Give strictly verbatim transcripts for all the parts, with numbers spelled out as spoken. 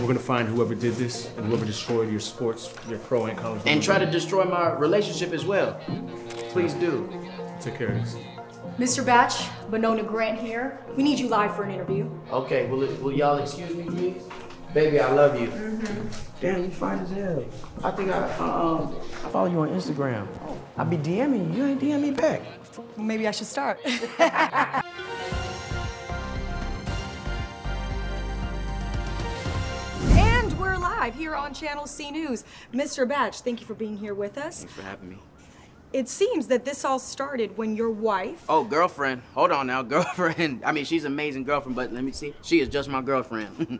We're gonna find whoever did this and whoever destroyed your sports, your pro and college. And try to destroy my relationship as well. Please do. Take care of this. Mister Bach, Bonona Grant here. We need you live for an interview. Okay, will, will y'all excuse me, please? Baby, I love you. Mm-hmm. Damn, you fine as hell. I think I, uh, I follow you on Instagram. I be DMing you, you ain't D M me back. Well, maybe I should start. And we're live here on Channel C News. Mister Bach, thank you for being here with us. Thanks for having me. It seems that this all started when your wife... Oh, girlfriend. Hold on now, girlfriend. I mean, she's an amazing girlfriend, but let me see. She is just my girlfriend.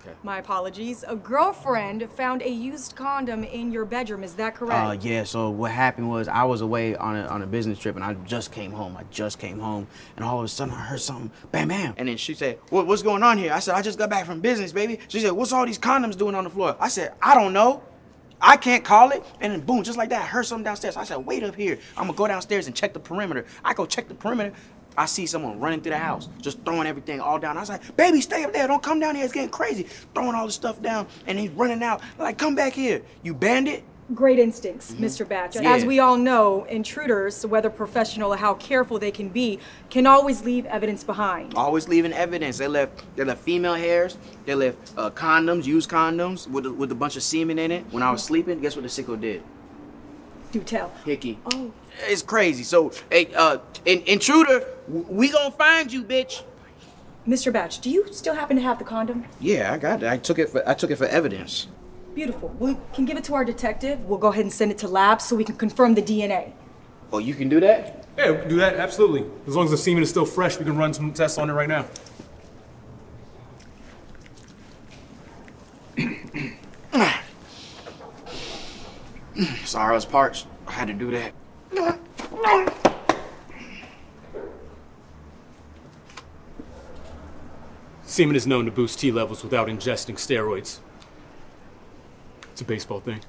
Okay. My apologies. A girlfriend found a used condom in your bedroom. Is that correct? Uh, yeah, so what happened was I was away on a, on a business trip, and I just came home. I just came home, and all of a sudden I heard something, bam, bam. And then she said, what, what's going on here? I said, I just got back from business, baby. She said, what's all these condoms doing on the floor? I said, I don't know. I can't call it, and then boom, just like that, I heard something downstairs. I said, wait up here. I'm gonna go downstairs and check the perimeter. I go check the perimeter. I see someone running through the house, just throwing everything all down. I was like, baby, stay up there. Don't come down here. It's getting crazy. Throwing all this stuff down, and he's running out. Like, come back here, you bandit. Great instincts, mm-hmm. Mister Bach. Yeah. As we all know, intruders, whether professional or how careful they can be, can always leave evidence behind. Always leaving evidence. They left, they left female hairs. They left uh, condoms, used condoms with a, with a bunch of semen in it. When I was sleeping, guess what the sicko did? Do tell. Hickey. Oh. It's crazy. So, hey, uh, in, intruder, we gonna find you, bitch. Mister Bach, do you still happen to have the condom? Yeah, I got it. I took it for I took it for evidence. Beautiful. We can give it to our detective. We'll go ahead and send it to lab so we can confirm the D N A. Oh, you can do that? Yeah, we can do that, absolutely. As long as the semen is still fresh, we can run some tests on it right now. Sorry, I was parched. I had to do that. Semen is known to boost T levels without ingesting steroids. It's a baseball thing.